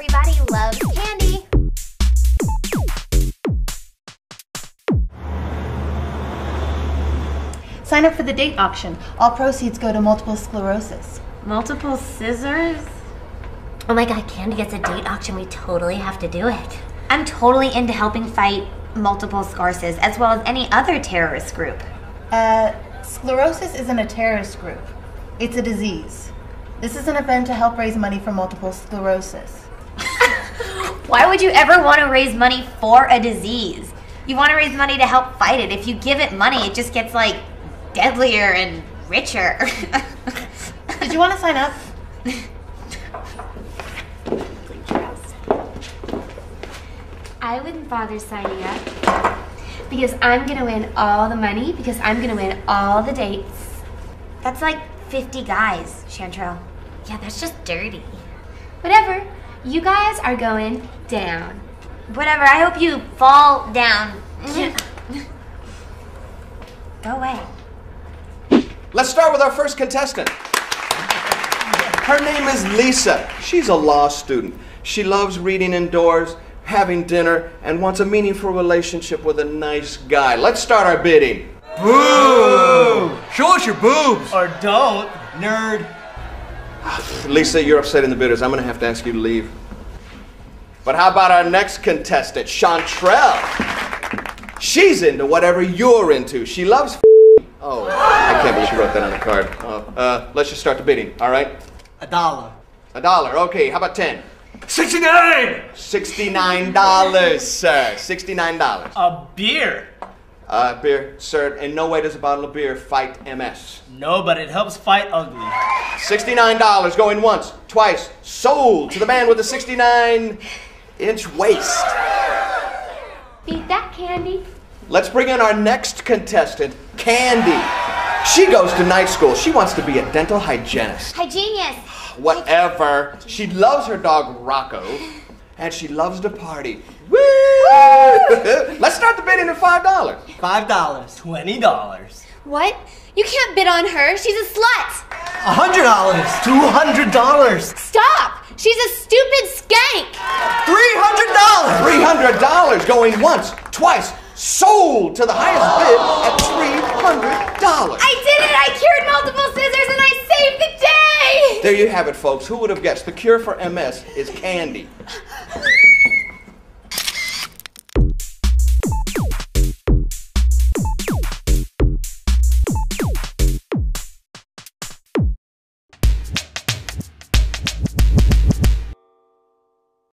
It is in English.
Everybody loves candy. Sign up for the date auction. All proceeds go to multiple sclerosis. Multiple scissors? Oh my god, Candy gets a date auction. We totally have to do it. I'm totally into helping fight multiple sclerosis, as well as any other terrorist group. Sclerosis isn't a terrorist group. It's a disease. This is an event to help raise money for multiple sclerosis. Why would you ever want to raise money for a disease? You want to raise money to help fight it. If you give it money, it just gets, like, deadlier and richer. Did you want to sign up? I wouldn't bother signing up because I'm going to win all the money, because I'm going to win all the dates. That's like 50 guys, Chantrell. Yeah, that's just dirty. Whatever. You guys are going down. Whatever. I hope you fall down. Go away. Let's start with our first contestant. Her name is Lisa. She's a law student. She loves reading indoors, having dinner, and wants a meaningful relationship with a nice guy. Let's start our bidding. Boo! Show us your boobs! Or don't, nerd. Lisa, you're upsetting the bidders. I'm gonna have to ask you to leave. But how about our next contestant, Chantrell? She's into whatever you're into. She loves oh, I can't believe she wrote that on the card. Let's just start the bidding, all right? $1. $1, okay, how about 10? 69! $69, sir. $69. A beer. Beer, sir. In no way does a bottle of beer fight MS. No, but it helps fight ugly. $69 going once, twice, sold to the man with the 69-inch waist. Beat that, Candy. Let's bring in our next contestant, Candy. She goes to night school. She wants to be a dental hygienist. Hygienist. Whatever. She loves her dog, Rocco, and she loves to party. Woo! Let's start the bidding at $5. $5. $20. What? You can't bid on her. She's a slut. $100. $200. Stop. She's a stupid skank. $300. $300 going once, twice, sold to the highest bid at $300. I did it. I cured multiple scissors and I saved the day. There you have it, folks. Who would have guessed? The cure for MS is candy.